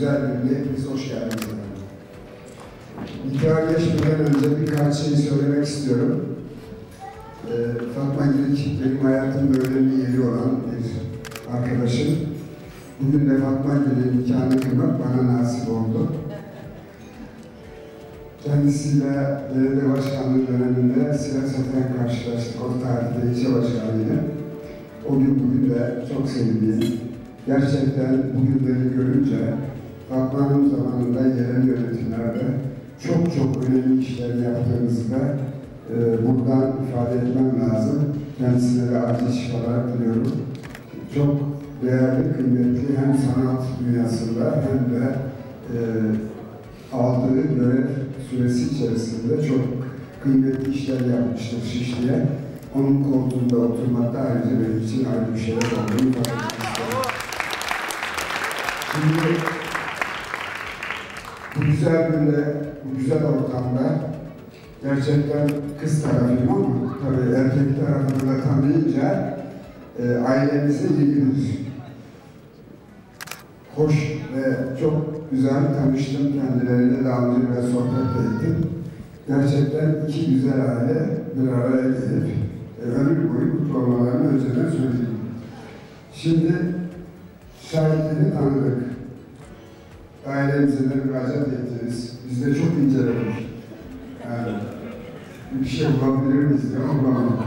güzel günde hepiniz hoş geldiniz. Nikaha geçmeden önce birkaç şey söylemek istiyorum. Fatma Girik benim hayatımda önemli yeri olan bir arkadaşım. Bugün de Fatma Girik'in nikahını kırmak bana nasip oldu. Kendisiyle belediye başkanlığı döneminde siyaseten karşılaştık. O tarihte ilçe başkanlığıyla. O gün bugün de çok sevdiğim, gerçekten bugünleri görünce Fatma'nın zamanında gelen yönetimlerde çok önemli işler yaptığımızı da buradan ifade etmem lazım. Kendisine de acil şifalar diliyorum. Çok değerli, kıymetli hem sanat dünyasında hem de aldığı görev süresi içerisinde çok kıymetli işler yapmıştır Şişli'ye. Onun koltuğunda oturmak da ayrıca benim için ayrı bir şeyler olduğunu fark etmiştim. Şimdi bu güzel günde, bu güzel ortamda gerçekten kız tarafıyım ama tabii erkek tarafını da tanıyınca ailemize iyi günler. Hoş ve çok güzel tanıştım. Kendilerine de aldım ve sohbet ettim. Gerçekten iki güzel aile bir araya gelip ömür boyu kutlu olmalarını önceden söyleyeyim. Şimdi şahitleri tanıdık. Ailemize de müracaat ettiniz. Biz de çok inceledik. Yani bir şey bulabilir miyiz? Bulamadık.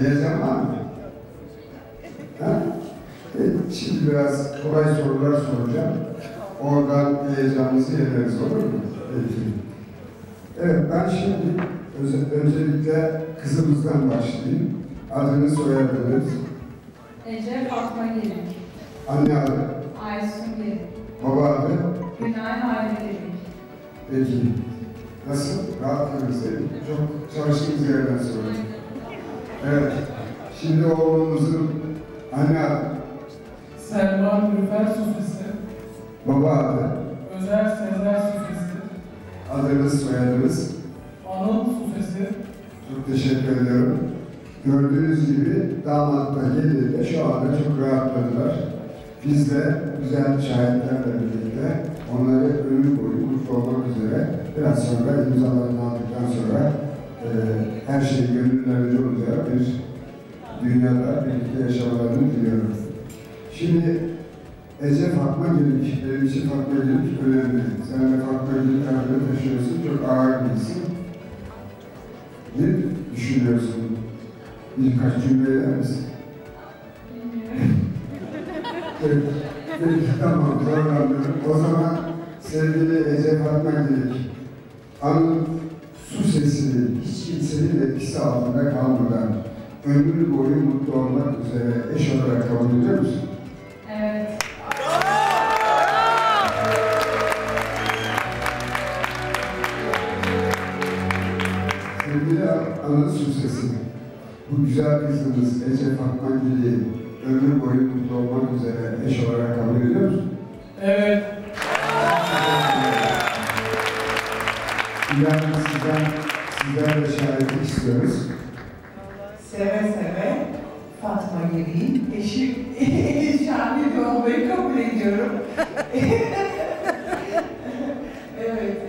Diyeceğim abi. Ha? Şimdi biraz kolay sorular soracağım. Oradan heyecanınızı yeneriz, olur mu? Evet, ben şimdi öncelikle kızımızdan başlayayım. Adını soyadınız? Ece Fatma Girik. Anne adı? Aysun Girik. Baba adı? Günay Girik. Peki. Nasıl? Rahatlıyoruz değil mi? Çok çalıştığımız yerden sonra. Evet. Şimdi oğlumuzun anne adı? Özer Susesi. Baba adı? Özer Susesi. Adınız, soyadınız? Anıl Susesi. Çok teşekkür ediyorum. Gördüğünüz gibi damatla gelirde şu anda çok rahatladılar. Biz de güzel şahitlerle birlikte onları ömür boyu mutlu olmak üzere biraz sonra imzalarını aldıktan sonra her şey gönüllerince olacağı bir dünyada birlikte yaşamalarını diliyorum. Şimdi Ece Fatma Girik, benim için Fatma Girik önemli. Sen de Fatma Girik hakkında taşıyorsun, çok ağır birisi. Ne düşünüyorsun? Birkaç cümle eder misin? Evet, tamam, zorlanıyorum. O zaman sevgili Ece Fatma Girik, Anıl Susesi'nin hiç kimsenin etkisi altında kalmadan ömür boyu mutlu olmak üzere eş olarak kabul ediyor musun? Evet. Sevgili Anıl Susesi, bu güzel kızımız Ece Fatma Girik'i ömür boyu mutlu olmak üzere eş olarak kabul ediyor musun? Evet. İlhan sizden de şahitlik istiyoruz. Seve seve Fatma Girik'in eşi şahit olmayı kabul ediyorum. Evet,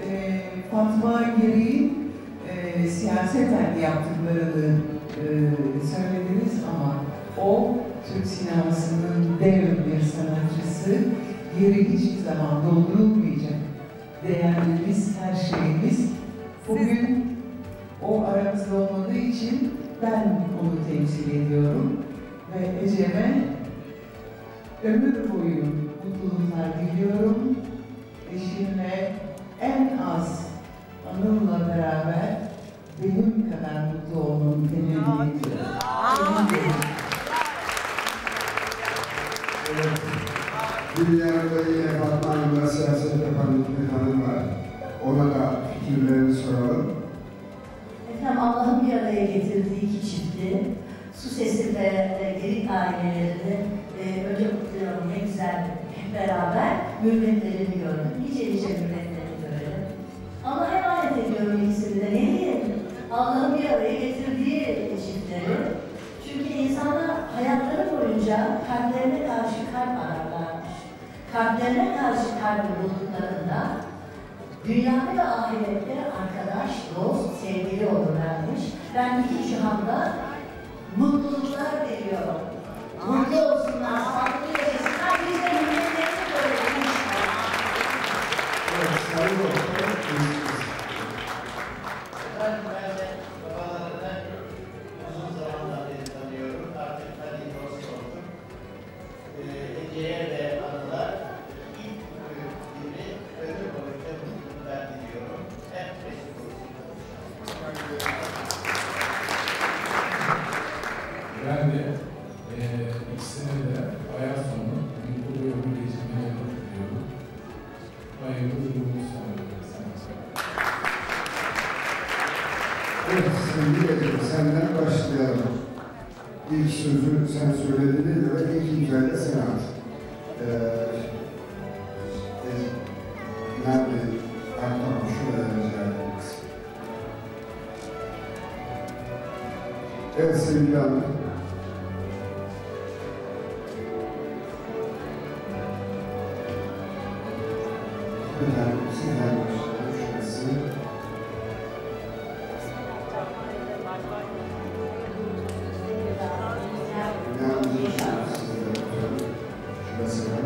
Fatma Girik'in siyaseten yaptıklarını söylediniz ama o Türk sinemasının dev bir sanatçısı, yeri hiçbir zaman doldurulmayacak. Değerlimiz, her şeyimiz. Bugün o aramızda olmadığı için ben onu temsil ediyorum ve Ece'me ömür boyu mutluluklar diliyorum. Eşimle en az Anıl'la beraber benim kadar mutlu olmamı temenni ediyorum. Evet. Bir yanında yine Fatma Hanım'la siyaset yapan bir hanım var. Ona da fikirlerini soralım. Efendim, Allah'ın bir araya getirdiği iki çifti, Susesi ve Girik ailelerini önce kutluyorum, ne güzel hep beraber mürvetlerini gördüm. Nice mürvetlerini gördüm. Allah'a emanet ediyorum ikisini de. Ne diyeyim? Allah'ın bir araya getirdiği çiftleri. Çünkü insanlar hayatları boyunca kalplerine karşı kalp ararlarmış. kalplerine karşı kalbi bulduklarında dünyada ve ahirette arkadaş, dost, sevgili olurlarmış. Ben iki cihanda mutluluklar veriyorum. Mutlu olsunlar, sağlıklı yaşasınlar, biz de mümkünlerimizi görüyoruz. Evet, sayın doktor, görüşürüz. Ben babalarını uzun zamandan beri tanıyorum. Artık ben iyi dost oldum. Ece'ye de anılar. İlk günü ömür boyunca mutluluklar diliyorum. Hep resim olsun. Ben de senede ayar sonu mutlu ve ömür geçirmeye başlıyorum. Hayırlı durumunu sanıyorum sana. Evet, sevgili Ece, senden başlayalım. İlk sözü sen söylediğine göre ilk imzayla sen at. Nerede? Artmamış şurada rica ediniz. Evet, sevgili Anıl. Sizler başlayalım şurası. Yalnızca şurası sizler başlayalım. Şurası var.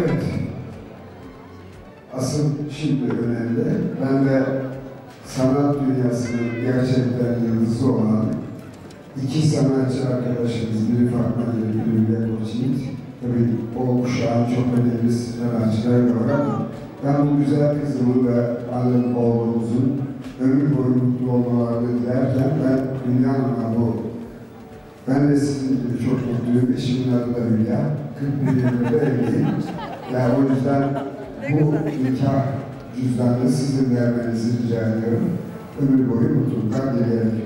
Evet. Asıl şimdi önemli. Ben de sanat dünyasının gerçekten yıldızı olan iki sanatçı arkadaşımız, biri Fatma Girik, biri Günay Girik. Tabii o kuşağın çok önemli sanatçıları var ama ben bu güzel kızımı ve annem oğlumuzun ömür boyu mutlu olmalarını derken ben Hülya Hanım'a bu. Ben de sizin gibi çok mutluyum. Eşimin adı da Hülya. 41 yılında evliyim. Yani o yüzden bu nikah cüzdanını sizin vermenizi rica ediyorum. Ömür boyu mutluluklar dileyerek.